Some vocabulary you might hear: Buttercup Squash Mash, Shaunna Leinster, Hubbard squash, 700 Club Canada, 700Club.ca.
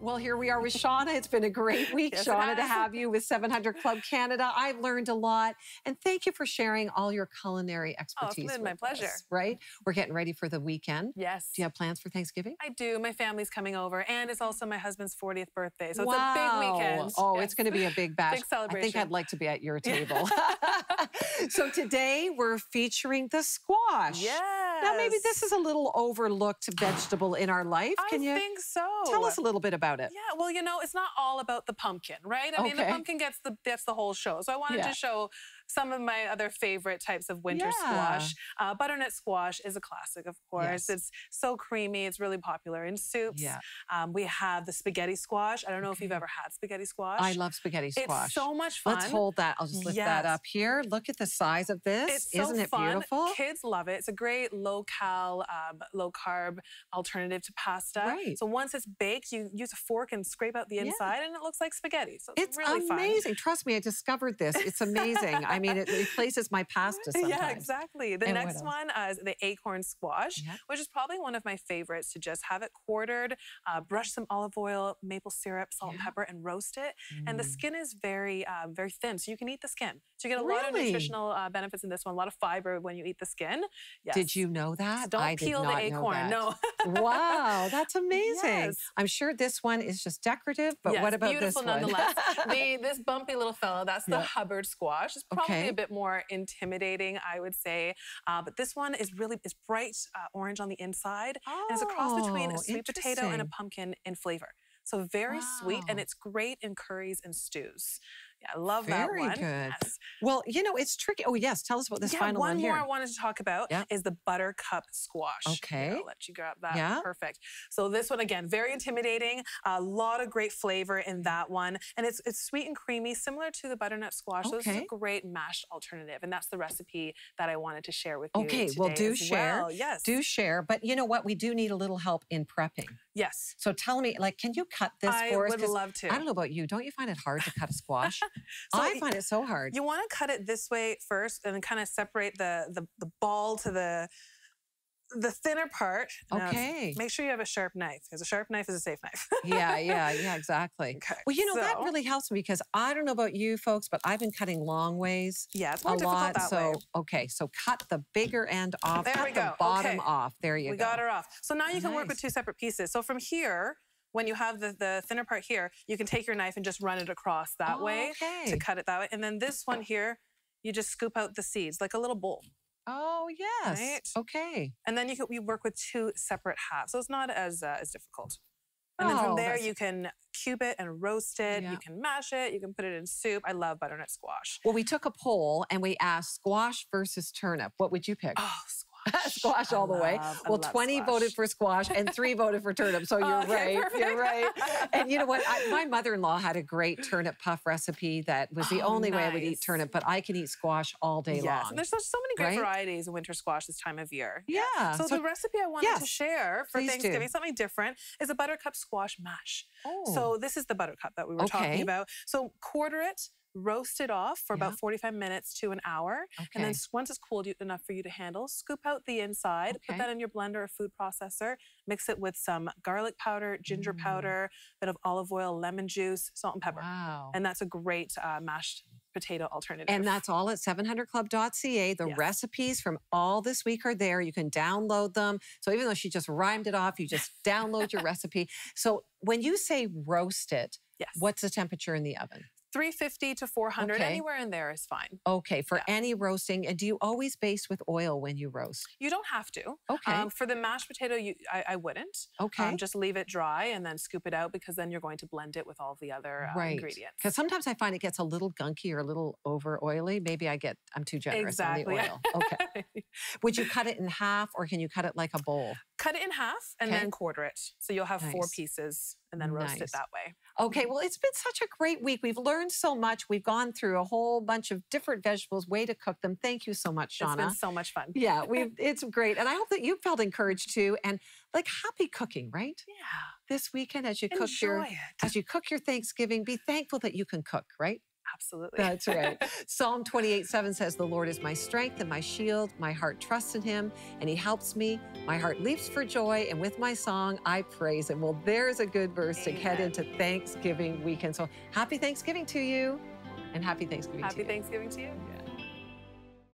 Well, here we are with Shaunna. It's been a great week, yes, Shaunna, to have you with 700 Club Canada. I've learned a lot, and thank you for sharing all your culinary expertise. Oh, it's been my pleasure. Us, right? We're getting ready for the weekend. Yes. Do you have plans for Thanksgiving? I do. My family's coming over, and it's also my husband's 40th birthday, so wow. It's a big weekend. Oh, yes. It's going to be a big bash. Big celebration. I think I'd like to be at your table. So today we're featuring the squash. Yes. Now maybe this is a little overlooked vegetable in our life. Can you think so? Tell us a little bit about it. Yeah, well, you know, it's not all about the pumpkin, right? I mean, the pumpkin gets the whole show. So I wanted to show some of my other favorite types of winter squash. Butternut squash is a classic, of course. Yes. It's so creamy. It's really popular in soups. Yeah. We have the spaghetti squash. I don't know if you've ever had spaghetti squash. I love spaghetti squash. It's so much fun. Let's hold that. I'll just lift that up here. Look at the size of this. It's so fun. Isn't it beautiful? Kids love it. It's a great low-cal, low-carb alternative to pasta. Right. So once it's baked, you use a fork and scrape out the inside, and it looks like spaghetti. So it's really amazing. Fun. It's amazing. Trust me, I discovered this. It's amazing. I mean, it replaces my pasta sometimes. Yeah, exactly. The next one is the acorn squash, which is probably one of my favorites to just have it quartered, brush some olive oil, maple syrup, salt and pepper, and roast it. And the skin is very, very thin, so you can eat the skin. So you get a lot of nutritional benefits in this one, a lot of fiber when you eat the skin. Yes. Did you know that? So don't peel the acorn, no. Wow, that's amazing. Yes. I'm sure this one is just decorative, but what about this one? Beautiful nonetheless. This bumpy little fella, that's the Hubbard squash. It's probably a bit more intimidating, I would say. But this one is really bright orange on the inside. Oh, and it's a cross between a sweet potato and a pumpkin in flavor. So very sweet, and it's great in curries and stews. Yeah, I love that one. Very good. Yes. Well, you know, it's tricky. Oh, yes. Tell us about this final one here. One more I wanted to talk about is the buttercup squash. Okay. I'll let you grab that. Yeah. Perfect. So this one, again, very intimidating. A lot of great flavor in that one. And it's sweet and creamy, similar to the butternut squash. Okay. So this is a great mashed alternative. And that's the recipe that I wanted to share with you today. Okay, well, do share. Well. Yes. Do share. But you know what? We do need a little help in prepping. Yes. So tell me, like, can you cut this for us? I would love to. I don't know about you. Don't you find it hard to cut a squash? So I find it so hard. You want to cut it this way first and kind of separate the ball to the thinner part. Okay. Now, make sure you have a sharp knife, because a sharp knife is a safe knife. yeah, exactly. Okay. Well, you know, that really helps me, because I don't know about you folks, but I've been cutting long ways. Yeah, it's more difficult that way. Okay, so cut the bigger end off. There we go. Cut the bottom off. There you go. We got her off. So now you can work with two separate pieces. So from here, when you have the thinner part here, you can take your knife and just run it across that way to cut it that way. And then this one here, you just scoop out the seeds like a little bowl. Oh, yes. Right? Okay. And then you work with two separate halves, so it's not as difficult. And then from there, you can cube it and roast it. Yeah. You can mash it. You can put it in soup. I love butternut squash. Well, we took a poll, and we asked squash versus turnip. What would you pick? Oh, squash all the way. Well, 20 voted for squash and 3 voted for turnip. So you're right. Perfect. You're right. And you know what? My mother-in-law had a great turnip puff recipe that was the only way I would eat turnip, but I can eat squash all day long. And there's so many great varieties of winter squash this time of year. Yeah. So the recipe I wanted to share for Thanksgiving, something different, is a buttercup squash mash. Oh. So this is the buttercup that we were talking about. So quarter it. Roast it off for about 45 minutes to an hour. Okay. And then once it's cooled enough for you to handle, scoop out the inside, put that in your blender or food processor, mix it with some garlic powder, ginger powder, a bit of olive oil, lemon juice, salt and pepper. Wow. And that's a great mashed potato alternative. And that's all at 700club.ca. The recipes from all this week are there. You can download them. So even though she just rhymed it off, you just download your recipe. So when you say roast it, what's the temperature in the oven? 350 to 400, anywhere in there is fine. Okay, for any roasting. And do you always baste with oil when you roast? You don't have to. Okay. For the mashed potato, I wouldn't. Okay. Just leave it dry and then scoop it out, because then you're going to blend it with all the other ingredients. Because sometimes I find it gets a little gunky or a little over oily. Maybe I'm too generous on the oil. Okay. Would you cut it in half, or can you cut it like a bowl? Cut it in half and then quarter it. So you'll have 4 pieces and then roast it that way. Okay, well, it's been such a great week. We've learned so much. We've gone through a whole bunch of different vegetables, way to cook them. Thank you so much, Shaunna. It's been so much fun. Yeah, it's great. And I hope that you felt encouraged too. And like, happy cooking, right? Yeah. This weekend, as you cook your Thanksgiving, be thankful that you can cook, right? Absolutely. That's right. Psalm 28:7 says, "The Lord is my strength and my shield. My heart trusts in him, and he helps me. My heart leaps for joy, and with my song I praise him." Well, there's a good verse to head into Thanksgiving weekend. So happy Thanksgiving to you, and happy Thanksgiving to you. Happy Thanksgiving to you. Yeah.